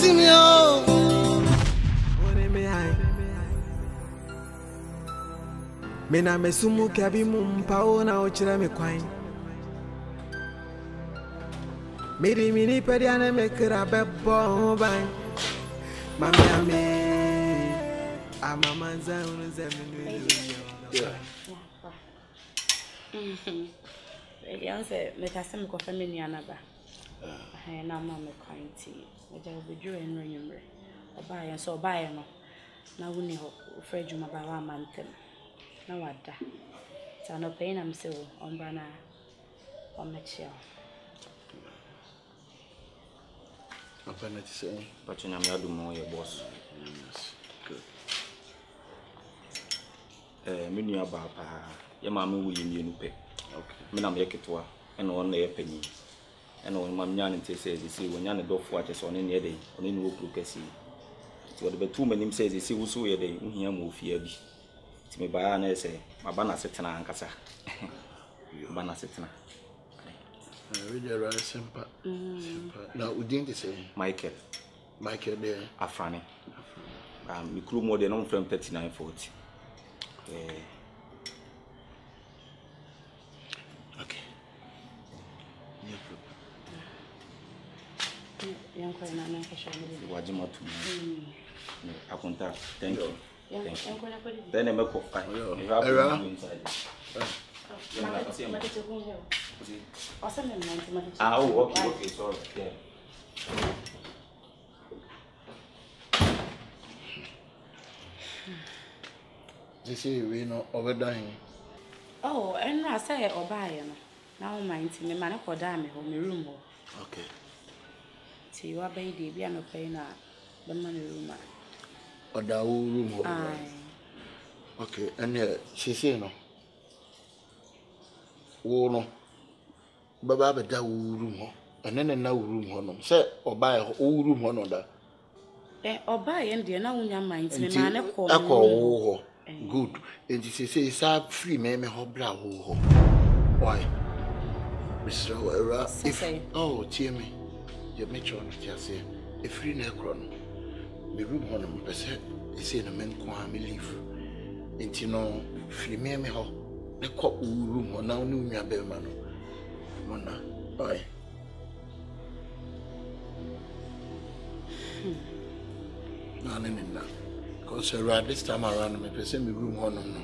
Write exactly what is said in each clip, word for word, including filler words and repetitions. see me out. Mena mesumu kabi mumpao na ochira mekwai. Miri mini pediana mekira bebo bang. Mama me, amamanza unuzemini. Yeah. Mhm. Eya se metasem ko family anaba. Eh na mama mekwai ti. Meja obuju enro nyumre. Oba ya so oba ya no. Na wuni ho ofrejuma ba wa mantem. No wonder. So no pain. I'm still on banana. On my chair. I'm planning to say, but you know, I'm not your boss. Yes, good. Eh, me new papa. Your mama will give you new pay. Okay. Me na me ketoa. Eno one na penny. Eno one mama nyani te say this. One nyani do for just one ni ede. One ni no clue kasi. So the two men him say this. We so ede. We here mo fear bi. My banana is my banana sitting on Casa. Banana sitting. I read your simple. Now, we didn't say Michael. Michael, there. Afrani. Um, we crew more than on from thirty nine forty. Okay. No problem. What do you want to me? I contact. Thank you. Then I make up. Ah, oh, okay, okay, sorry. Yeah. They say we no overdying. Oh, and I say overdying. Now my intimate man up for damn me home room. Okay. So you are baby, we are not paying the money room. Or the room. Okay, and yeah, she said no. Oh no. Baba, that room. And then now room on say, or buy a whole room on that. Or buy and dear, now your mind, man, a call. Good. And she says, I'm free, mammy, ho bra. Why? Mister O'Hara, if oh, dear me, your matron, just say, a free necron. My room on him, but it's in a man can leave. And you know, free me, me, how the cock room on now knew me a bear man. Mona, bye. None in that. Because I this time around, my person, my room on him.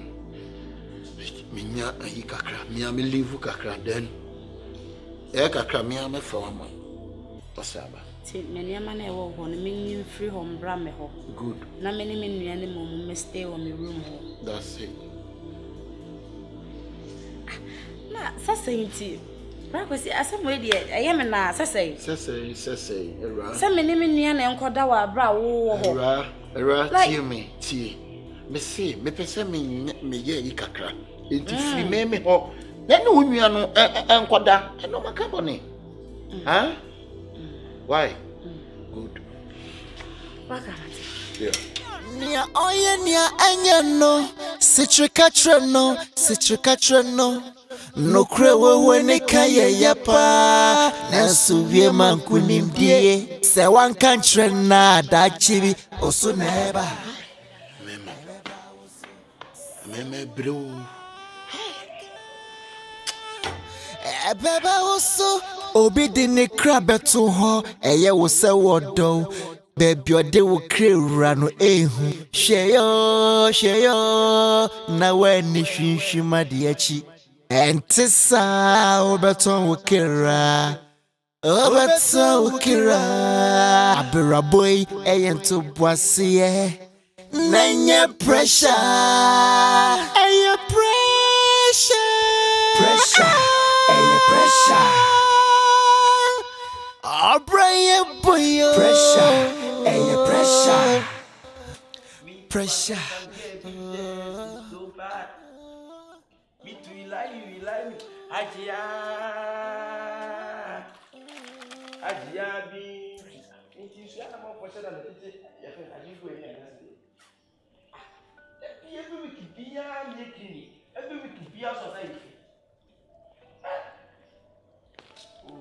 Minya and he cacra, me, I leave cacra then. Air cacra, me, I'm a farmer. Passaba. Many man I walk on, meaning free home Brahmeho. Good. Now many many animal may stay on my room. That's it. Nah, Sassay, Braquis, as some way, I am an ass, Sassay, Sassay, Sassay, a rat. Some many minion and Cordawa, Brow, a rat, hear me, tea. Missy, me present me, me, ye cacra. It is remember me, oh, then we are no uncle, and no company. Huh? Why? Mm. Good. What can I do? Yeah. Nia oye nia anya no, sitrikatra no, sitrikatra no. No krewe wene kaye yapa, nasubye mankuni mdiye. Se wankantre na dachibi, osuneba. Meme. Meme bro. Ebebe osu. Obi didn't crab at all, and you will sell what though. Baby, your day will create run, eh? Shayo, shayo, now when she she madiachi. And Tessa, Oberton will kira. Oberton will kira. Abera boy, eh? And to Boissier. Nanya pressure. Eh, pressure. Pressure. Eh, pressure. I pray for you. Pressure, and your pressure. Pressure. So bad. Me too, you lie, you lie. Ajia. Ajia, be. It is not about what I did. I didn't go in last day. Every week, be a clinic. Every week, be a society. Oh,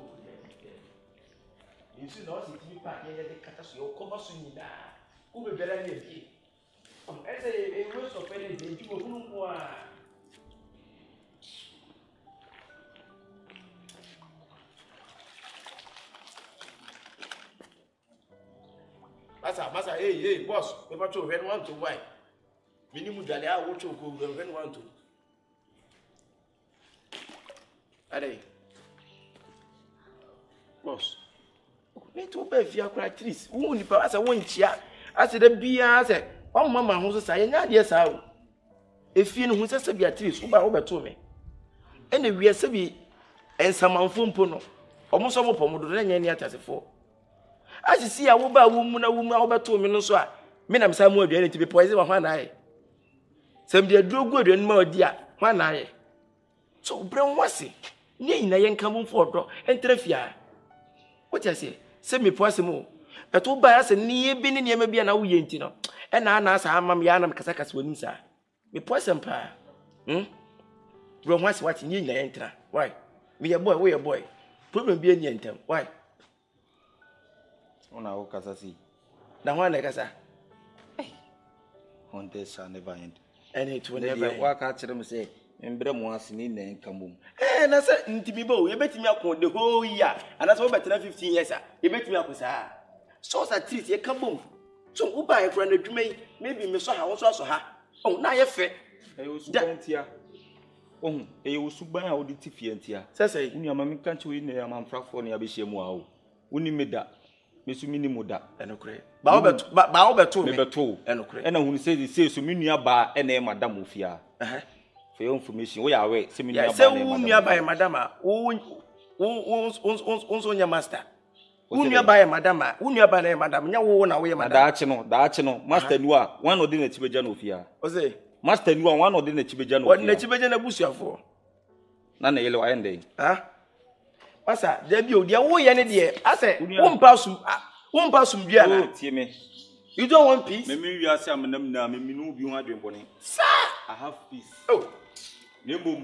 yeah. nti na o si ti pa ye de kata so o cover so nyida ko be bela ni e am ese e we so pe ni de ti ko funu ko a masa masa hey hey boss e ba cho ven want to why minimum dale a wo cho ko ven want to allez boss me to be via actrice won ni pa asa won chia asa da bia asa won mama ho so sa yenya de sa o efie no hu se se bia actrice wo ba wo beto me e na wi asa bi ensamanfo mpo no omo so mo pomo do nya ni atasefo asa si ya wo ba wo mu na wo mu a wo beto me no so a me na msa mu adua ni ti be poise wa hwana aye sem de aduro gu adua ni ma odi a hwana aye so bren wase ni nyina yenka mo fo do entrefia what you say se me po asemo eto ba ya se ni e bi ni niam bi na wo ye ntino e na na asa amam ya na mkasa kasa woni sa me po asempa hm bro what's what ni nyina yentra why me your boy we your boy problem bi ni entem why ona wo kasa si na ho na kasa eh on this shall never end and it will never end wa ka kire me say mbre mo asini na enka mum eh na se ntimi bo ye betimi akon de whole year ana se wo betena fifteen years a ye betimi akosa so sa treat ye ka bom so wo ba ye kura na dwuma yi maybe me so ha wo so so ha oh na ye fe eh wo suban tia oh eh wo suban a wo de tifie ntia se se unu amami kan che wo ni amamfrafo na be hye mu a wo uni meda mesumi ni moda enokre ba wo beto ba wo beto me beto enokre ena hunu se se so me nua ba ena e madam ofia eh for your information we are away seminar by madam who who who your master who nearby madam who nearby madam nya wo na we madam daache no daache no master nu a one odi na chibeja no fia o say master nu a one odi na chibeja no one na chibeja na busuafo na na yelo ayende ah masa da bi odi a wo ye ne de ase wo mpa sum wo mpa sum bia na tie me you don't want peace me me wi ase am nam na me me no bi ho adwen bone sa I have peace oh Nemo.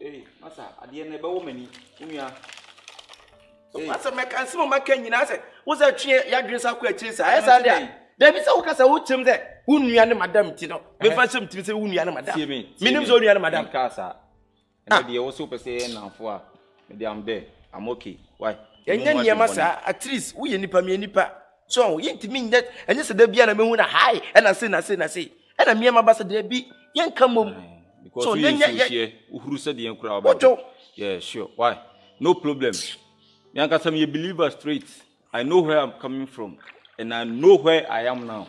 Hey, massa, I didn't ever woman. Massa, make and some of say, was a chair, Yagris, I could chase. I said, there is all kinds of wood to them. Whom you and Madame Tino, we find some to say, whom you and Madame. Minim's only and Madame Casa. And they also say, now for me, I'm there. I'm okay. Why? And then, dear massa, at least we in Nipa, me Nipa. So, you mean that, and yes, there be a moon high, and I say, I say, I say, and I'm my master, there be. Yen come because so then yeah who said the crowd about yeah sure why no problem yanka some you believer straight I know where I'm coming from and I know where I am now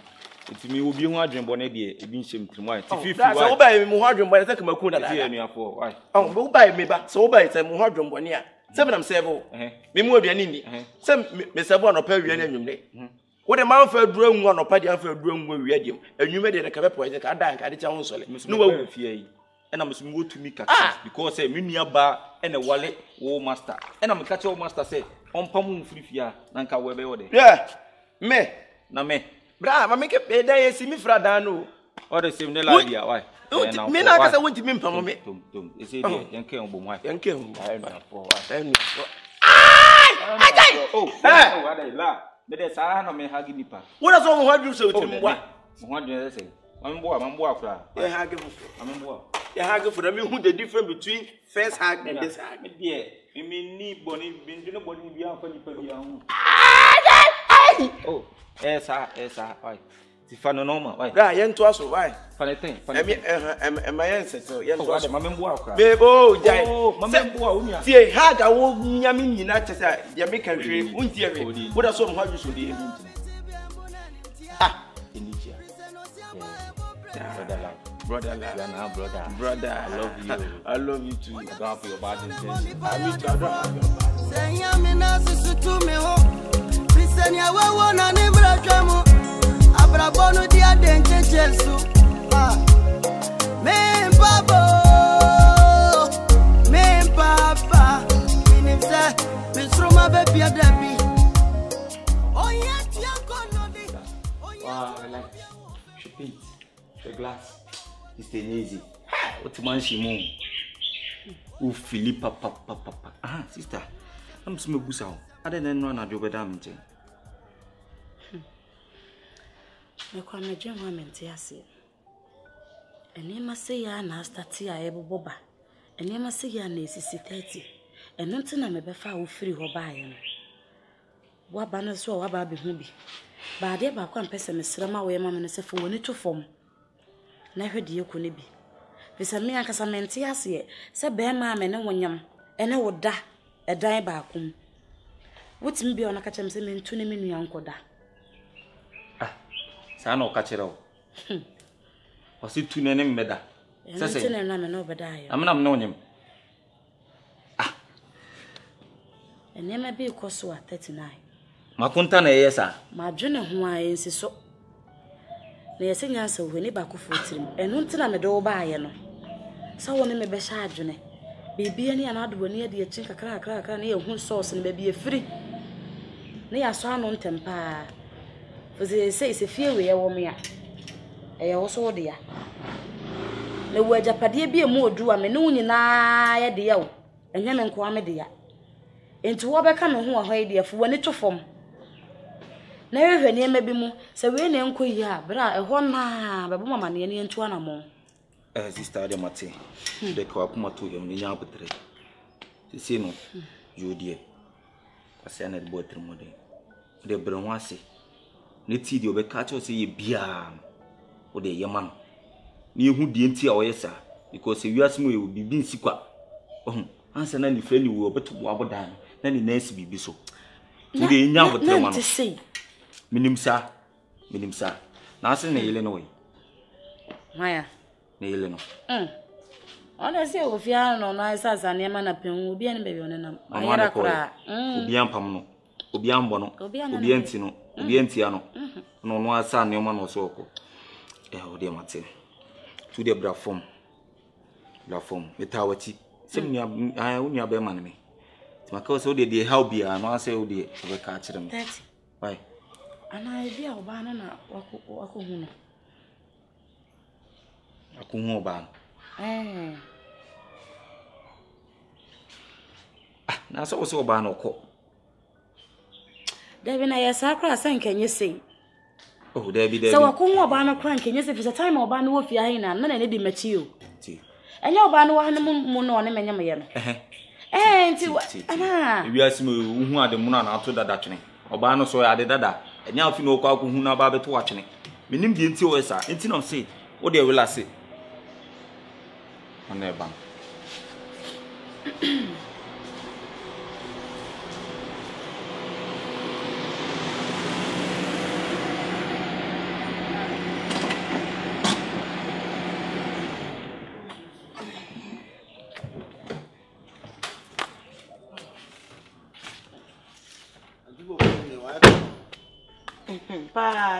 it me will be ho adwen bone de e bi nsem trimwa fifty that's all by me ho adwen bone take maku na why oh go by me ba so by say me ho adwen bone a say me am serve me mu aduani ni say me serve on opa wiani anwumde what a man for drawing one or party after drawing where we had him, and you made it a cabet poetic. I died at the town solid. No one will fear. And I must move to me because a minia bar and a wallet, oh master. And I'm a catch all master say, on Pamun Frifia, Nanka Webber. Yeah, me, na me. Bra, I make a day, see me Fradano. Or the same idea, why? Me like as I went to me, Pamum. Is it young Kim? Young Kim, I Bede saa na me hagi nipa. Wo da so mo hadu so tim wa. Mo hadu na say. Mamboa mamboa kra. E hagi fufu. Mamboa. E hagi fufu da me hu the difference between first hag and this hag. There. Me me ni boni bindu no boni bi anfa nipa bi ahu. Oh. Esa esa oi. Ti fa no normal oi. Da ye nto aso oi. Fa le ten. Em em em ma ye nse so ye nto aso mamboa kra. Bebo jai. Oh mamboa o nya. Ti hag awo nya me nyina chesa ye me kan hwe untie me. Wo da so mo haju so de ehu ntina. Ah, Elijah. Brother love. Brother love. Brother. Brother, I love you. I love you too. I go for your bad intention. I wish I don't have your bad. Senya me na susutu me ho. Prisenya we wona ni brother mo. Abra bonu dia denche chelsu ah men babo men papa minimsa misruma be bia dabi oya ti akono de oya relax shopping the glass it's easy what man she move o Philip papa papa ah sister I'm some busao. I didn't run at your bedam. You call me Jim Woman Tiassi. And you must say you are Nasta Tia Ebo Boba. And you must say you are Nacy thirty. And not to me before free or buying. What banners were about Bimbi. But I did back one person, Miss Rama, where Mamma is a full little form. Never do you could be. Miss Amia Casamentiasia, said Bear Mamma and Wanyam, and I would die a die back home. What's me be on a catch him singing to name me uncle da? Ah, Sano Catchero. Was it to name Meda? I'm not known him. Ah, and never be a Cosua thirty nine. Makuntana yesa. My junior who I is so. They sing answer when he back of him, and until I'm a door by no. So one may be sharp, Johnny. Baby, any another one near the chink a crack, crack, and near one sauce and baby a free. Nay, I saw no temper. For they say it's a fear we are warming. I also dear. The word Japadia be a more do a menu in I deal, and then and quam a dear. Into what becoming who are hiding for one little form. Never her name may be more, so we name Quia, but I one man, but woman, any and two animal. As he started Matty, the coapuma to him in Yabutry. The Sino, you dear, a senate boat to Monday. The Bronwasi, let's see the Obecacho say Biam or the Yaman. Near who didn't see our yes, because if you ask me, it would be being secret. Oh, answer any friend you will better go about than any nest be so. Today, Yabutry. Minim sir, minim sir. Nasen ne yele no. Maya ne yele no. Mm. Ona se ofia no na isa zanema na penu obi an bebe onenam. Ayara kra. Mm. Obi an pam no. Obi an bo no. Obi an ti no. Obi an ti ano. Mhm. No no asa ne ma no so oko. Eh o de mate. To the bra form. Bra form. Metawati. Sem nya ayi unya be ma ne me. Ti maka so de de how be an no asa o de o be ka kire me. thirty. Why? Ana idea oba na na wakuhuna. Akuhuna oba. Eh. Ah, na so so oba na ko. Debi na yesa kra san kenye sei. Oh, Debi Debi. So wakuhuna oba na kra kenye sei for time oba na wofia hin na na na di machi o. Ti. Enye oba na wa na mu no ne menya meye no. Eh eh. Eh, ti. Ana. Ebi asimo hu ade mu na na ato dada twene. Oba na so ya ade dada. Enya ofi no kwa kuhu na ba beto watchene menim die nti o esa nti no say o de wela say on eba pa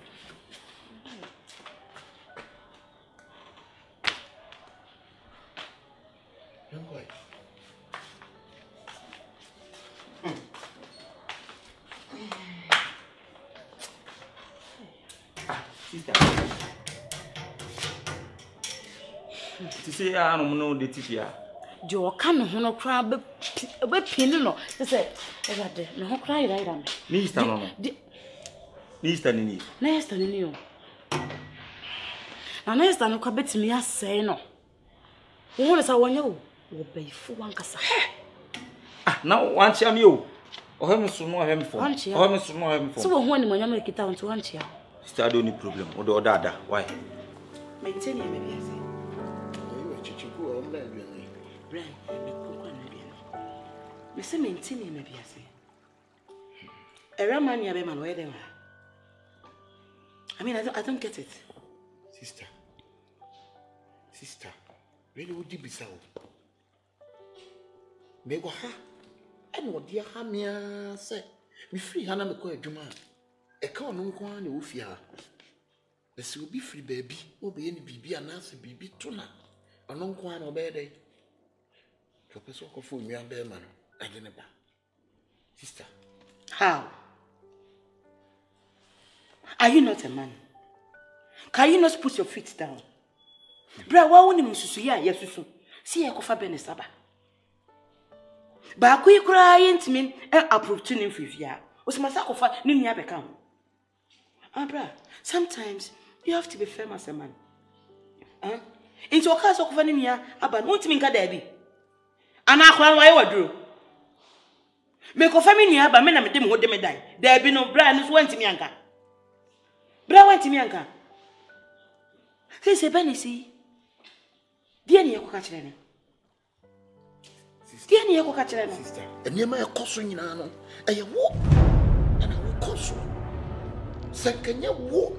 Yang kau. To say, I don't know the T V. Your cannon, no crab, but pinno, they said, no cry, I am. Mister, no, Mister, no, Mister, no, Mister, no, Cabet, me, I say, no. What is our new? Obey for one cassa. Now, one sham you. Oh, him, so no, him for one sham, him, so no, him for. So, when you make it down to one sham. Sister, I don't need problem, or the other, why? My ten year, maybe I say. Brian, the cook and the we say maintain him, maybe I say. A raman, your man, where they were. I mean, I don't, I don't get it. Sister, sister, really would you be so? Mego ha, and what dear Hamia said, me free Hannah McCoy, Juma. A cow no one, you fear. This will be free, baby, will be any baby, and answer baby tuna. A long one obey day. Papa so for me and bear man. Sister. How? Are you not a man? Can you not put your feet down? Bra, why won't you see ya? Yes, so see a coffee Ben Saba. But I crying to me and approve to him for you. Was my sacrifice, Ninia become. Ah, bra, sometimes you have to be firm as a man. Huh? Into a cast of Vanimia, about what you mean, Gaddy. And I cry my wardrobe. Make a family near, but men are meeting what they may die. There be no brand who went to Mianca. Bra went to Mianca. Says a Benisi. Dear Nico Catherine. Dear Nico Catherine, sister. And you may cost you in Anno. And you walk. And I will cost you. Second, you walk.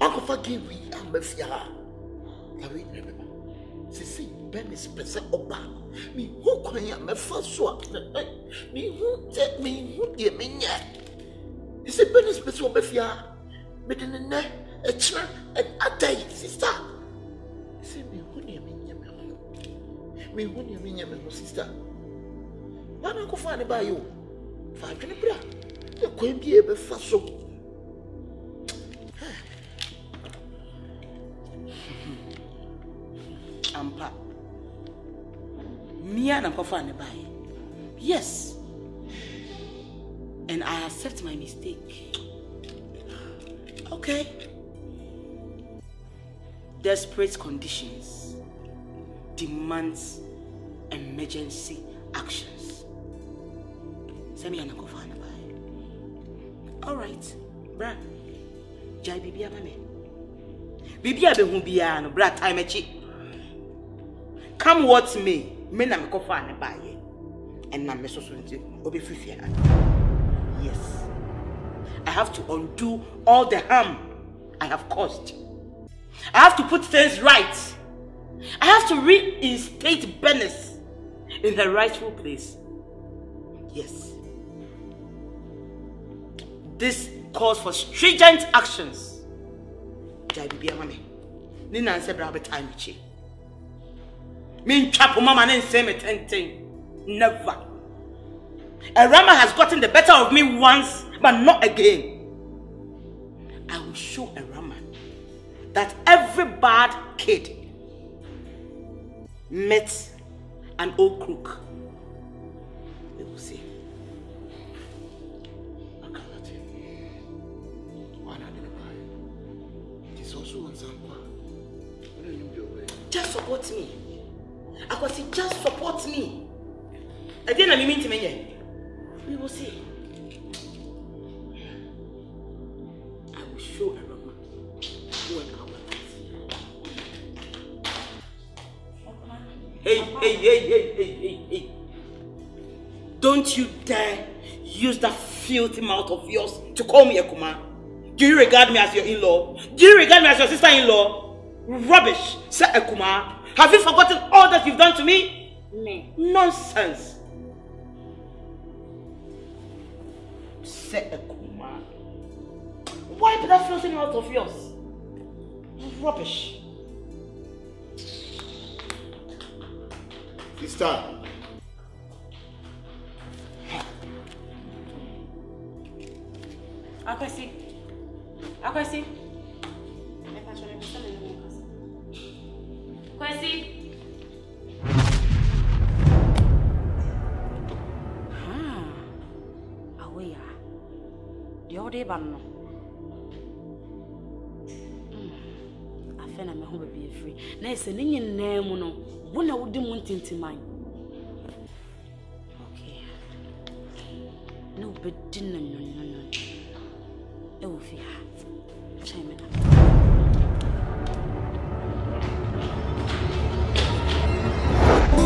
Uncle forgive me, and Bethia. I will remember. Sisi, Ben is present over me. Who can you make first swap? Me who take me who dear me yet? Is it Ben is present over here? But in the net, a chair, and a day, sister. Is it me who dear me yet? Me who dear me yet, sister? Why not go find about you? Find your brother. You can't be a first swap. Ampa. Me and Ampa nearby. Yes. And I accept my mistake. Okay. Desperate conditions demands emergency actions. Send me and Ampa nearby. All right, bra. Jai bibi amame. Bibi abe humbia no bra time echi. Come what may, men am go far and buy it, and na me so so nti obi fifi. Yes, I have to undo all the harm I have caused. I have to put things right. I have to reinstate Bernice in her rightful place. Yes, this calls for stringent actions. Jai bibi amame, ni na nse bra be time chi. Mean chapel mama didn't say me ten thing. Never. Erama has gotten the better of me once, but not again. I will show Erama that every bad kid met an old crook. We will see. I cannot tell you. One identify. It is also on someone. Just support me. I could see, just support me. I didn't mean to me yet. We will see. I will show everyone who and how I Hey, hey, hey, hey, hey, hey, hey. Don't you dare use that filthy mouth of yours to call me a kuma. Do you regard me as your in-law? Do you regard me as your sister-in-law? Rubbish, say a kuma. Have you forgotten all that you've done to me? No. Nonsense. Sekuma. Wipe that floating out of yours. Rubbish. Sister. Akwasi. Akwasi. Kwesi. Ah, away. The old day banner. I feel I'm home be free. Now it's a name, no. When I would do one thing to mine. Okay. No, but dinner, no, no, no. Oh, fear. Chime in.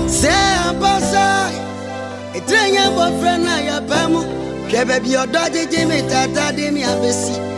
Say a bossa, a train your boyfriend, I am Bamu. Give up your daughter, Jimmy, Tata, Demi, Abessi.